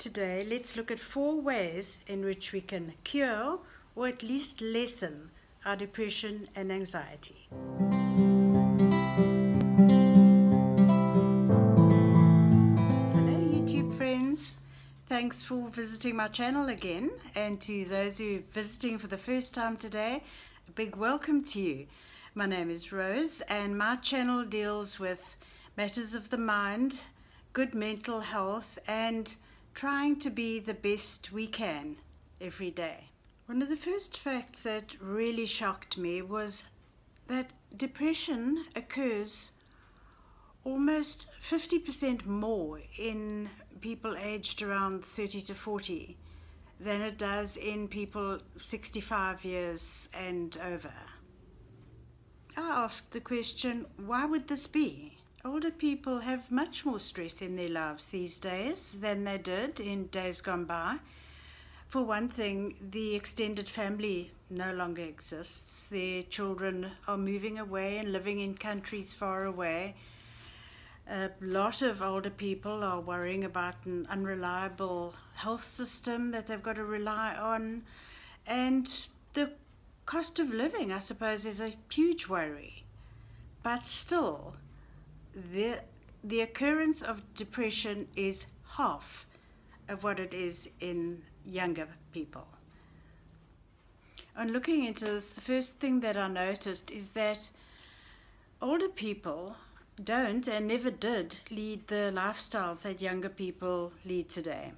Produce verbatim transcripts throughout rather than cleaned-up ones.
today, let's look at four ways in which we can cure or at least lessen our depression and anxiety. Hello YouTube friends, thanks for visiting my channel again, and to those who are visiting for the first time today, a big welcome to you. My name is Rose and my channel deals with matters of the mind, good mental health, and trying to be the best we can every day. One of the first facts that really shocked me was that depression occurs almost fifty percent more in people aged around thirty to forty than it does in people sixty-five years and over. I asked the question, why would this be? Older people have much more stress in their lives these days than they did in days gone by. For one thing, the extended family no longer exists. Their children are moving away and living in countries far away. A lot of older people are worrying about an unreliable health system that they've got to rely on. And the cost of living, I suppose, is a huge worry. But still, the, the occurrence of depression is half of what it is in younger people. And looking into this, the first thing that I noticed is that older people don't and never did lead the lifestyles that younger people lead today.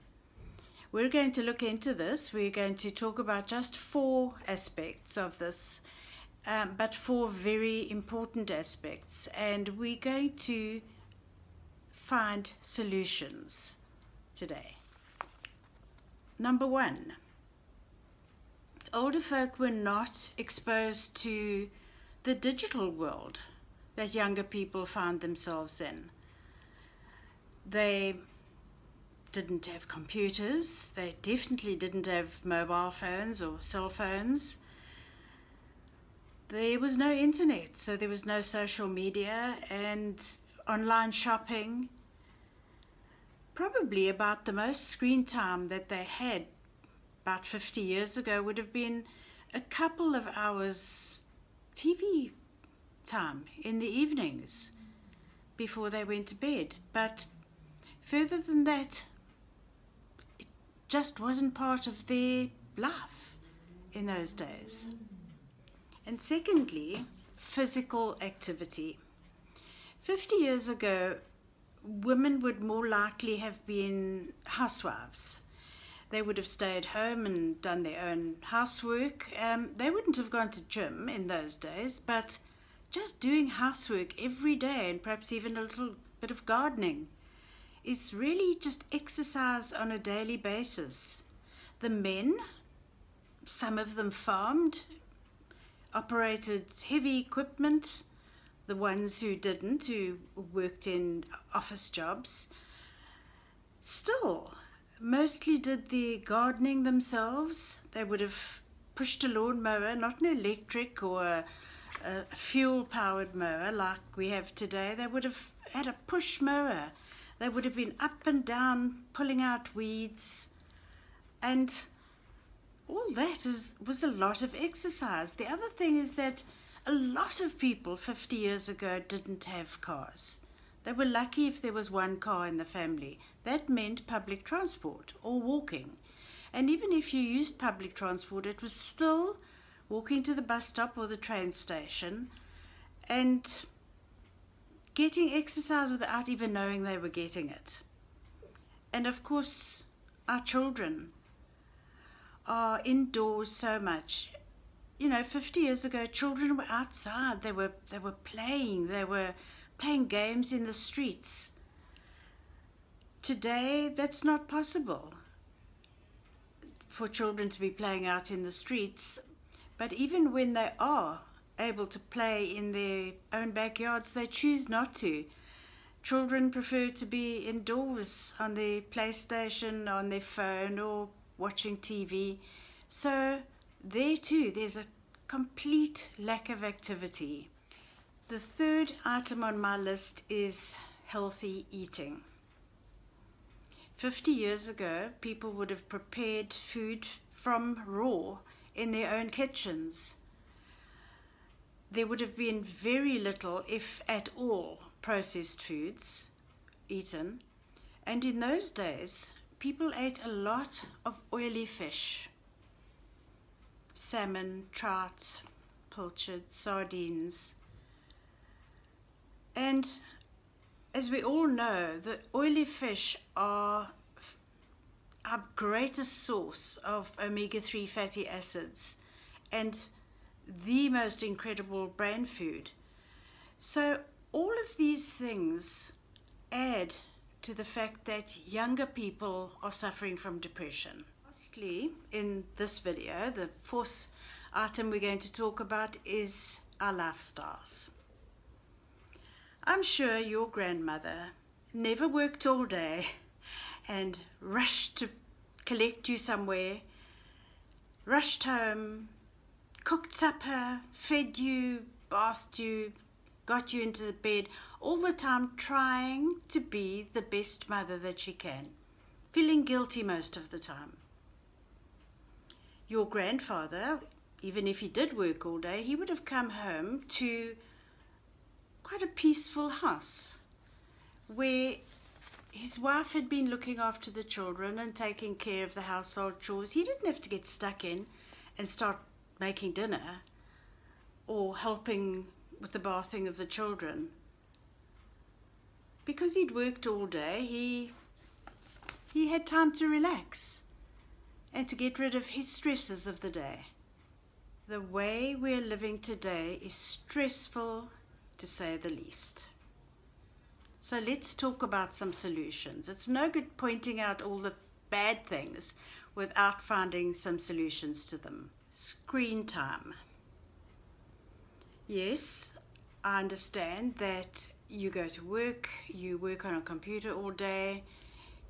We're going to look into this. We're going to talk about just four aspects of this, um, but four very important aspects, and we're going to find solutions today. Number one, older folk were not exposed to the digital world that younger people found themselves in. They didn't have computers, they definitely didn't have mobile phones or cell phones. There was no internet, so there was no social media and online shopping. Probably about the most screen time that they had about fifty years ago would have been a couple of hours T V time in the evenings before they went to bed. But further than that, it just wasn't part of their life in those days. And secondly, physical activity. fifty years ago, women would more likely have been housewives. They would have stayed home and done their own housework. Um, they wouldn't have gone to gym in those days, but just doing housework every day and perhaps even a little bit of gardening is really just exercise on a daily basis. The men, some of them farmed, operated heavy equipment. The ones who didn't, who worked in office jobs, still mostly did the gardening themselves. They would have pushed a lawnmower, not an electric or a, a fuel-powered mower like we have today. They would have had a push mower. They would have been up and down, pulling out weeds. And all that was, was a lot of exercise. The other thing is that a lot of people fifty years ago didn't have cars. They were lucky if there was one car in the family. That meant public transport or walking. And even if you used public transport, it was still walking to the bus stop or the train station and getting exercise without even knowing they were getting it. And of course, our children are indoors so much. You know, fifty years ago, children were outside, they were, they were playing, they were playing games in the streets. Today, that's not possible for children to be playing out in the streets. But even when they are able to play in their own backyards, they choose not to. Children prefer to be indoors on their PlayStation, on their phone, or watching T V. So there too, there's a complete lack of activity. The third item on my list is healthy eating. fifty years ago, people would have prepared food from raw in their own kitchens. There would have been very little, if at all, processed foods eaten. And in those days, people ate a lot of oily fish. Salmon, trout, pilchard, sardines. And as we all know, the oily fish are our greatest source of omega three fatty acids and the most incredible brain food. So all of these things add to the fact that younger people are suffering from depression. Lastly, in this video, the fourth item we're going to talk about is our lifestyles. I'm sure your grandmother never worked all day and rushed to collect you somewhere, rushed home, cooked supper, fed you, bathed you, got you into bed, all the time trying to be the best mother that she can, feeling guilty most of the time. Your grandfather, even if he did work all day, he would have come home to quite a peaceful house where his wife had been looking after the children and taking care of the household chores. He didn't have to get stuck in and start making dinner or helping with the bathing of the children. Because he'd worked all day, he, he had time to relax and to get rid of his stresses of the day. The way we're living today is stressful, to say the least. So let's talk about some solutions. It's no good pointing out all the bad things without finding some solutions to them. Screen time. Yes, I understand that you go to work, you work on a computer all day,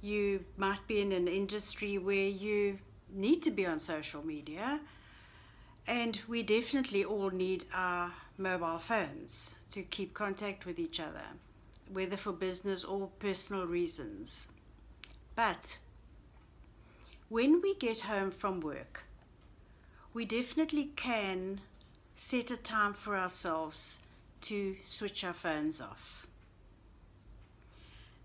you might be in an industry where you need to be on social media, and we definitely all need our mobile phones to keep contact with each other, whether for business or personal reasons. But when we get home from work, we definitely can set a time for ourselves to switch our phones off.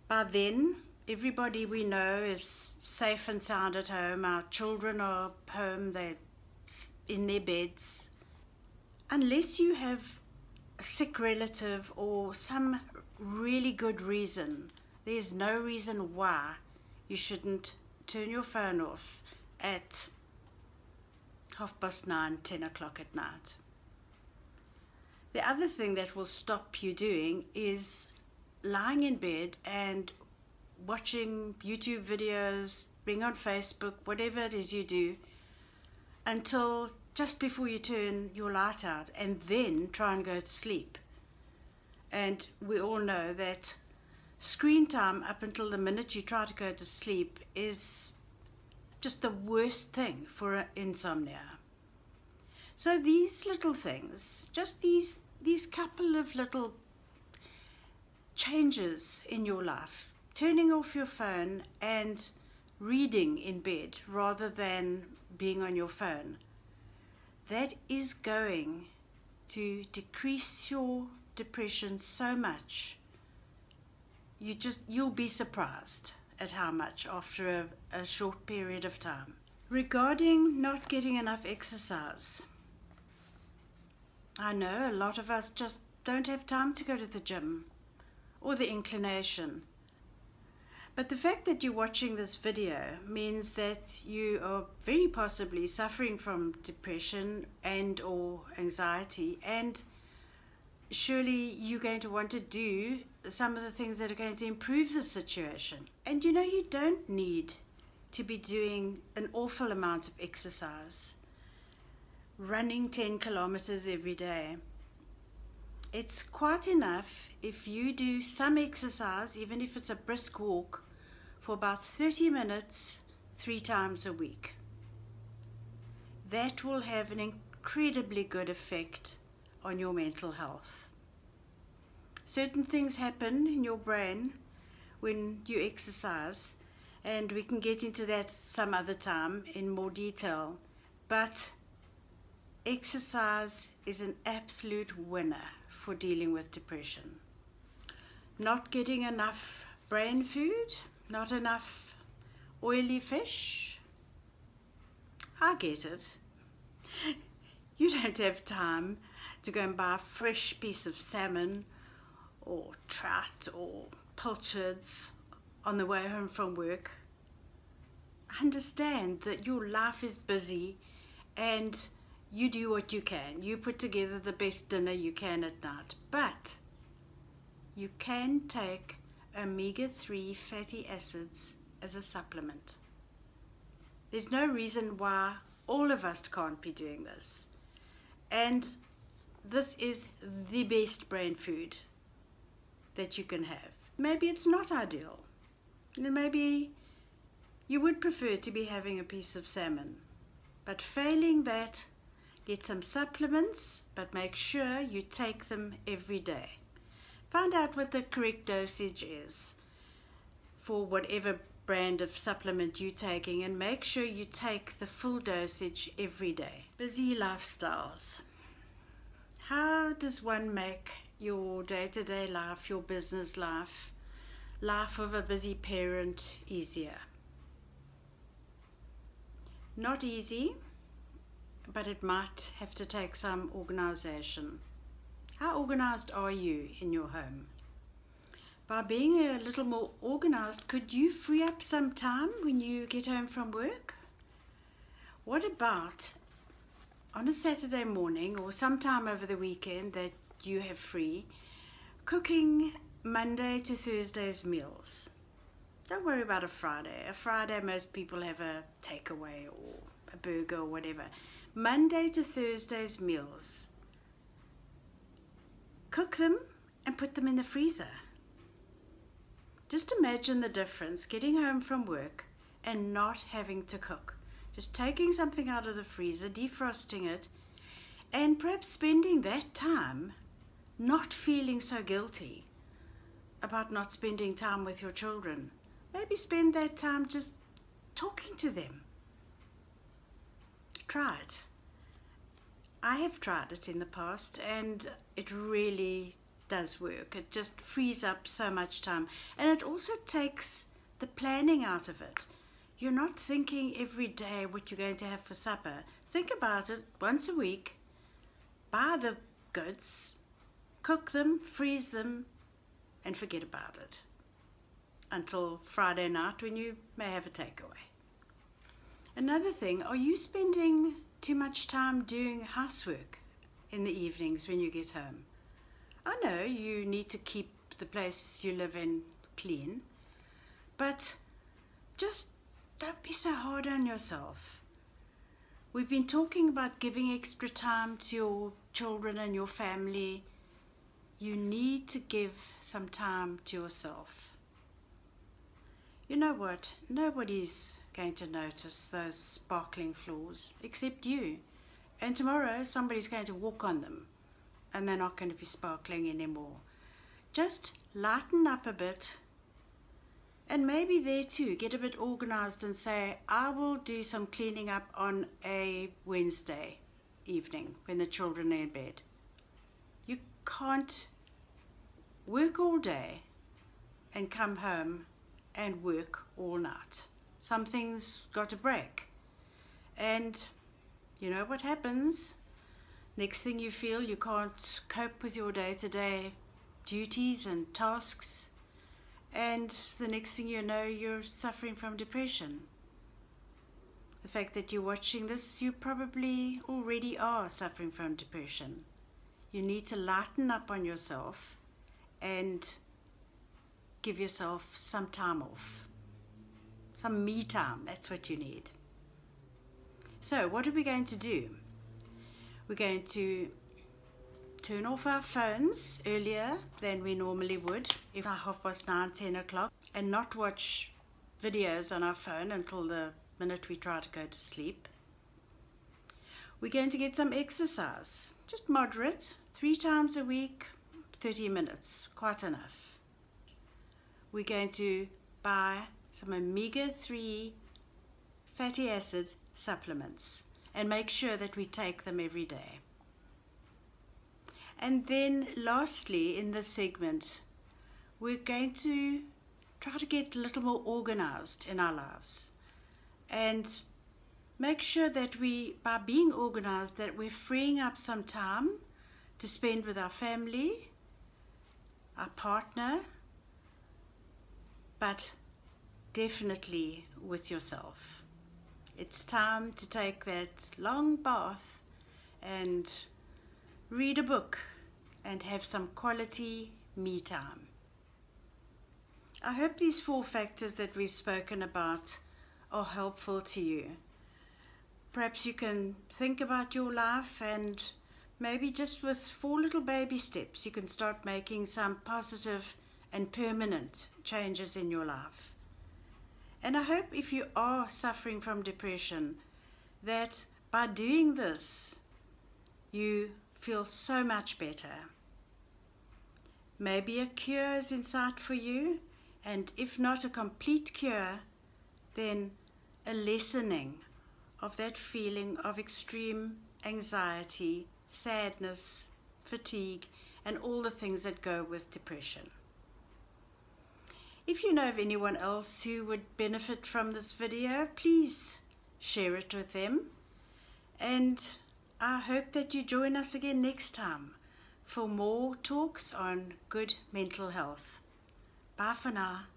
By then, everybody we know is safe and sound at home. Our children are home, they're in their beds. Unless you have a sick relative or some really good reason, there's no reason why you shouldn't turn your phone off at half past nine, ten o'clock at night. The other thing that will stop you doing is lying in bed and watching YouTube videos, being on Facebook, whatever it is you do, until just before you turn your light out, and then try and go to sleep. And we all know that screen time up until the minute you try to go to sleep is just the worst thing for insomnia. So these little things, just these, these couple of little changes in your life, turning off your phone and reading in bed rather than being on your phone, that is going to decrease your depression so much. You just, you'll be surprised at how much after a, a short period of time. Regarding not getting enough exercise, I know a lot of us just don't have time to go to the gym or the inclination. But the fact that you're watching this video means that you are very possibly suffering from depression and or anxiety, and surely you're going to want to do some of the things that are going to improve the situation. And you know, you don't need to be doing an awful amount of exercise, running ten kilometers every day. It's quite enough if you do some exercise, even if it's a brisk walk, for about thirty minutes, three times a week. That will have an incredibly good effect on your mental health. Certain things happen in your brain when you exercise and we can get into that some other time in more detail, but exercise is an absolute winner for dealing with depression. Not getting enough brain food, not enough oily fish. I get it. You don't have time to go and buy a fresh piece of salmon or trout or pilchards on the way home from work. Understand that your life is busy and you do what you can. You put together the best dinner you can at night, but you can take omega three fatty acids as a supplement. There's no reason why all of us can't be doing this. And this is the best brain food that you can have. Maybe it's not ideal. Maybe you would prefer to be having a piece of salmon. But failing that, get some supplements, but make sure you take them every day. Find out what the correct dosage is for whatever brand of supplement you're taking, and make sure you take the full dosage every day. Busy lifestyles. How does one make your day-to-day life, your business life, life of a busy parent easier? Not easy, but it might have to take some organization. How organized are you in your home? By being a little more organized, could you free up some time when you get home from work? What about on a Saturday morning or sometime over the weekend that you have free, cooking Monday to Thursday's meals? Don't worry about a Friday. A Friday, most people have a takeaway or a burger or whatever. Monday to Thursday's meals. Cook them and put them in the freezer. Just imagine the difference getting home from work and not having to cook. Just taking something out of the freezer, defrosting it, and perhaps spending that time not feeling so guilty about not spending time with your children. Maybe spend that time just talking to them. Try it. I have tried it in the past and it really does work. It just frees up so much time, and it also takes the planning out of it. You're not thinking every day what you're going to have for supper. Think about it once a week. Buy the goods, cook them, freeze them, and forget about it until Friday night when you may have a takeaway. Another thing, are you spending too much time doing housework in the evenings when you get home? I know you need to keep the place you live in clean, but just don't be so hard on yourself. We've been talking about giving extra time to your children and your family. You need to give some time to yourself. You know what? Nobody's going to notice those sparkling floors except you. And tomorrow somebody's going to walk on them, and they're not going to be sparkling anymore. Just lighten up a bit, and maybe there too get a bit organized and say, I will do some cleaning up on a Wednesday evening when the children are in bed. You can't work all day and come home and work all night. Something's got to break, and you know what happens. Next thing you feel you can't cope with your day-to-day duties and tasks, and the next thing you know you're suffering from depression. The fact that you're watching this, you probably already are suffering from depression. You need to lighten up on yourself and give yourself some time off. Some me time, that's what you need. So what are we going to do? We're going to turn off our phones earlier than we normally would, if half past nine, ten o'clock, and not watch videos on our phone until the minute we try to go to sleep. We're going to get some exercise, just moderate, three times a week, thirty minutes, quite enough. We're going to buy some omega three fatty acid supplements and make sure that we take them every day. And then lastly, in this segment, we're going to try to get a little more organized in our lives and make sure that we, by being organized, that we're freeing up some time to spend with our family, our partner, but definitely with yourself. It's time to take that long bath and read a book and have some quality me time. I hope these four factors that we've spoken about are helpful to you. Perhaps you can think about your life, and maybe just with four little baby steps you can start making some positive and permanent changes in your life. And I hope, if you are suffering from depression, that by doing this you feel so much better. Maybe a cure is in sight for you, and if not a complete cure, then a lessening of that feeling of extreme anxiety, sadness, fatigue, and all the things that go with depression. If you know of anyone else who would benefit from this video, please share it with them, and I hope that you join us again next time for more talks on good mental health. Bye for now.